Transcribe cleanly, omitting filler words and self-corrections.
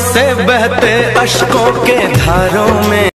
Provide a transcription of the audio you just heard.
से बहते अश्कों के धारों में।